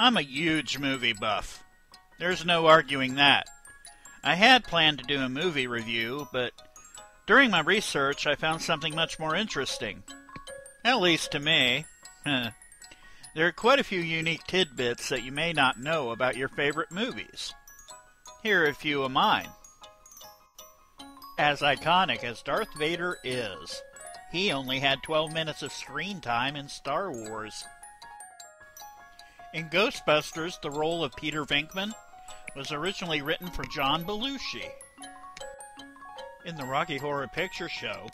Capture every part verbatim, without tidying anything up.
I'm a huge movie buff. There's no arguing that. I had planned to do a movie review, but during my research I found something much more interesting. At least to me. There are quite a few unique tidbits that you may not know about your favorite movies. Here are a few of mine. As iconic as Darth Vader is, he only had twelve minutes of screen time in Star Wars. In Ghostbusters, the role of Peter Venkman was originally written for John Belushi. In the Rocky Horror Picture Show,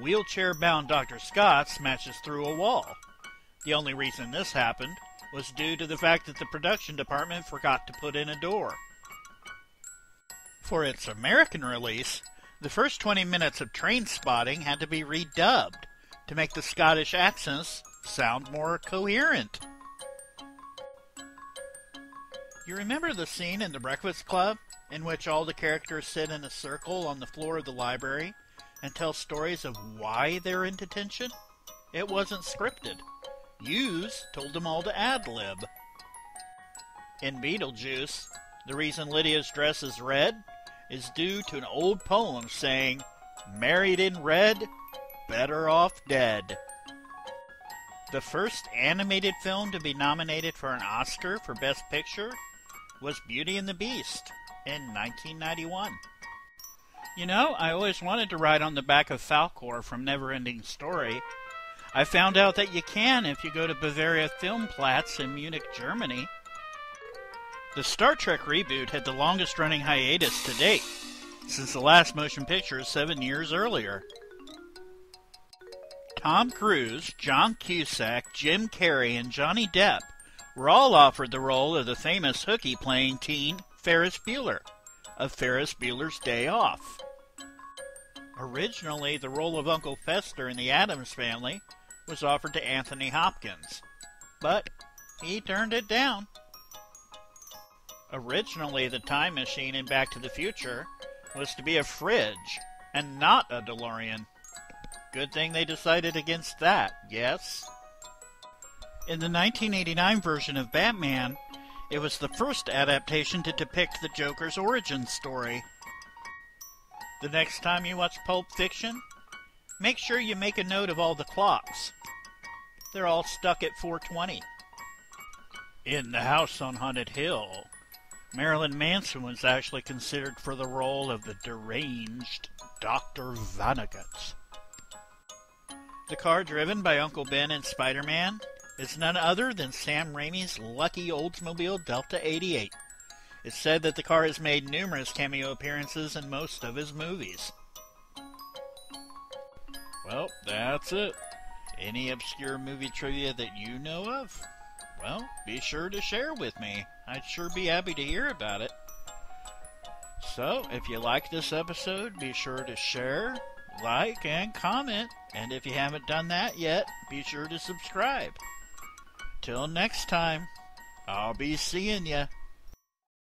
wheelchair-bound Doctor Scott smashes through a wall. The only reason this happened was due to the fact that the production department forgot to put in a door. For its American release, the first twenty minutes of Trainspotting had to be redubbed to make the Scottish accents sound more coherent. You remember the scene in The Breakfast Club in which all the characters sit in a circle on the floor of the library and tell stories of why they're in detention? It wasn't scripted. Hughes told them all to ad-lib. In Beetlejuice, the reason Lydia's dress is red is due to an old poem saying, "Married in red, better off dead." The first animated film to be nominated for an Oscar for Best Picture was Beauty and the Beast in nineteen ninety-one. You know, I always wanted to ride on the back of Falcor from NeverEnding Story. I found out that you can if you go to Bavaria Filmplatz in Munich, Germany. The Star Trek reboot had the longest-running hiatus to date, since the last motion picture seven years earlier. Tom Cruise, John Cusack, Jim Carrey, and Johnny Depp were all offered the role of the famous hooky-playing teen Ferris Bueller of Ferris Bueller's Day Off. Originally, the role of Uncle Fester in The Addams Family was offered to Anthony Hopkins, but he turned it down. Originally, the time machine in Back to the Future was to be a fridge and not a DeLorean. Good thing they decided against that, yes? In the nineteen eighty-nine version of Batman, it was the first adaptation to depict the Joker's origin story. The next time you watch Pulp Fiction, make sure you make a note of all the clocks. They're all stuck at four twenty. In The House on Haunted Hill, Marilyn Manson was actually considered for the role of the deranged Doctor Vonnegut. The car driven by Uncle Ben in Spider-Man is none other than Sam Raimi's lucky Oldsmobile Delta eighty-eight. It's said that the car has made numerous cameo appearances in most of his movies. Well, that's it. Any obscure movie trivia that you know of? Well, be sure to share with me. I'd sure be happy to hear about it. So, if you like this episode, be sure to share, like, and comment. And if you haven't done that yet, be sure to subscribe. Till next time, I'll be seeing ya.